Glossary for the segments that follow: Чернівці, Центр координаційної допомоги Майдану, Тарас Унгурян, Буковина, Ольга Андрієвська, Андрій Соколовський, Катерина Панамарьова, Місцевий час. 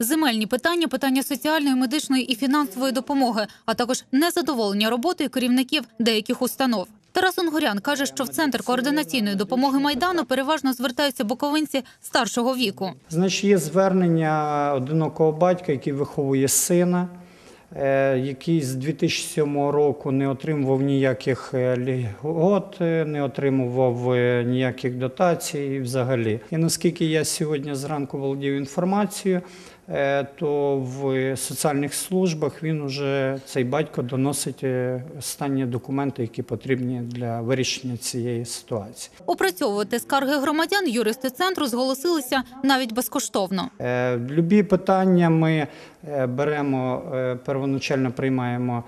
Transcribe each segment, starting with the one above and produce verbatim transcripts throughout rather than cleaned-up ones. Земельні питання, питання соціальної, медичної і фінансової допомоги, а також незадоволення роботою керівників деяких установ. Тарас Унгурян каже, що в Центр координаційної допомоги Майдану переважно звертаються буковинці старшого віку. Значить, є звернення одинокого батька, який виховує сина, який з дві тисячі сьомого року не отримував ніяких льгот, не отримував ніяких дотацій взагалі. І наскільки я сьогодні зранку володів інформацією, то в соціальних службах він уже, цей батько, доносить останні документи, які потрібні для вирішення цієї ситуації. Опрацьовувати скарги громадян юристи центру зголосилися навіть безкоштовно. Любі питання ми беремо, первоначально приймаємо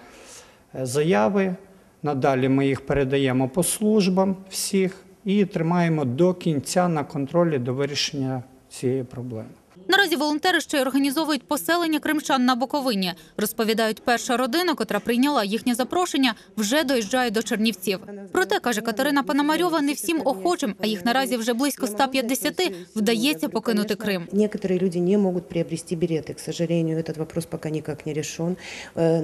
заяви, надалі ми їх передаємо по службам всіх і тримаємо до кінця на контролі до вирішення цієї проблеми. Наразі волонтери ще й організовують поселення кримчан на Буковині. Розповідають, перша родина, котра прийняла їхнє запрошення, вже доїжджає до Чернівців. Проте, каже Катерина Панамарьова, не всім охочим, а їх наразі вже близько ста п'ятдесяти, вдається покинути Крим. Некоторі люди не можуть приобрести білети. К сожалению, цей вопрос поки ніяк не вирішений.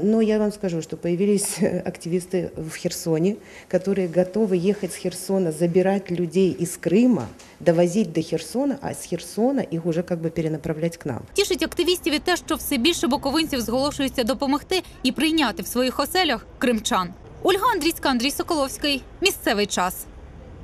Но я вам скажу, що появились активісти в Херсоні, які готові їхати з Херсона, забирати людей із Крима, довозити до Херсона, а з Херсона їх уже як би переносити. Тішить активістів і те, що все більше буковинців зголошуються допомогти і прийняти в своїх оселях кримчан. Ольга Андрієвська, Андрій Соколовський. Місцевий час.